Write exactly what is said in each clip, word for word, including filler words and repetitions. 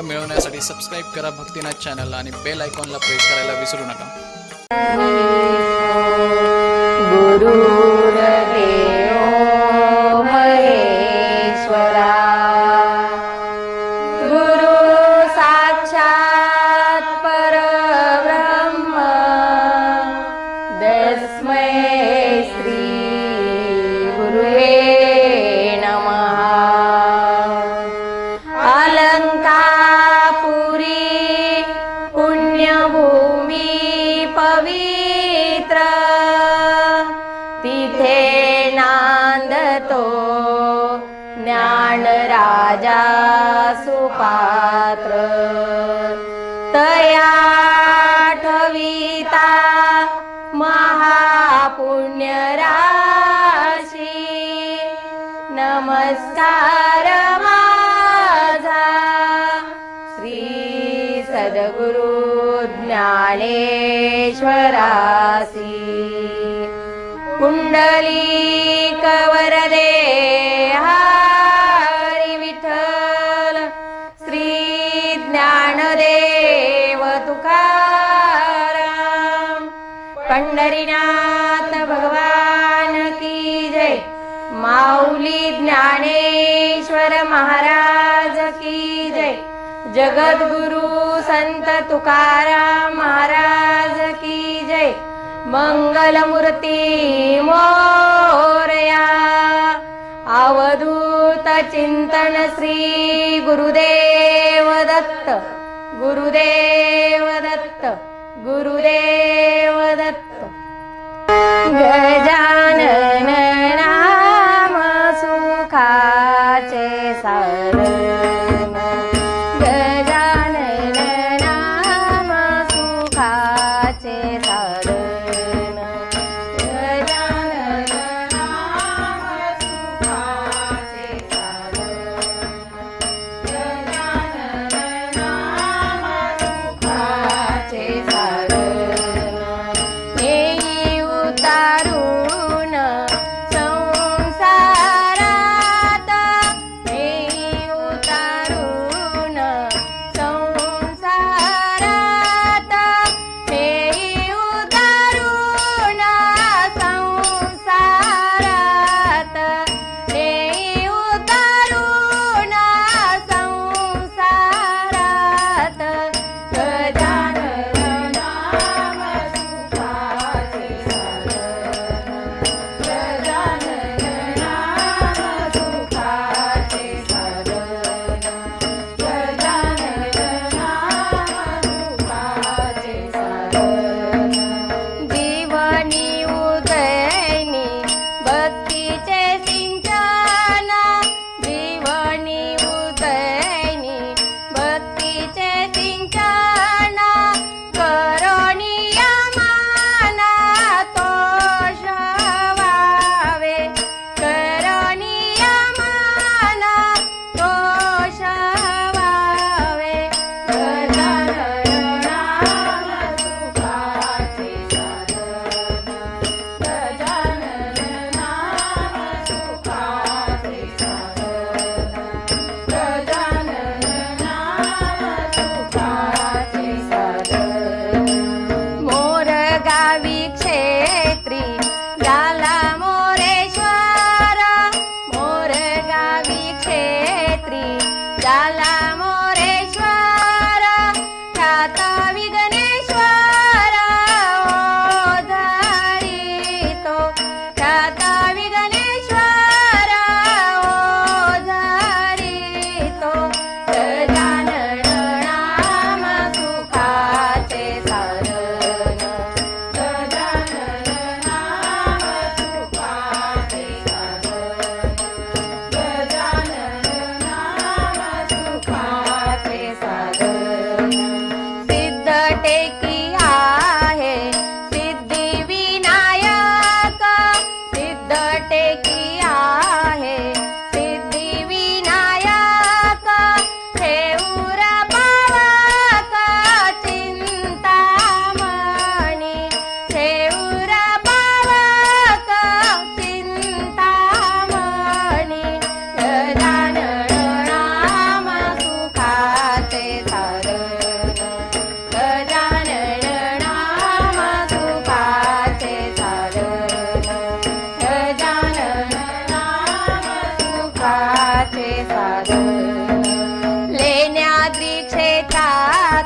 आनंद मिळवण्यासाठी सबस्क्राइब करा भक्तिनाथ चॅनलला आणि बेल आयकॉनला प्रेस करायला विसरू नका। ज्ञानराजा सुपात्र तया ठविता महापुण्यराशी नमस्कार माझा श्री सद्गुरु ज्ञानेश्वरासी पुंडलिक वरदे पंढरीनाथ भगवान की जय। माऊली ज्ञानेश्वर महाराज की जय। जगद्गुरु संत तुकाराम महाराज की जय। मंगलमूर्ति मोरया। अवधूत चिंतन श्री गुरुदेव दत्त गुरुदेव दत्त गुरुदेव दत्त। गजानन नाम सुखाचे सारण गजानन नाम सुखाचे सारण गजानन नाम सुखाचे सारण गजानन नाम सुखाचे सारण तारुण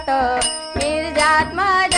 निर्जात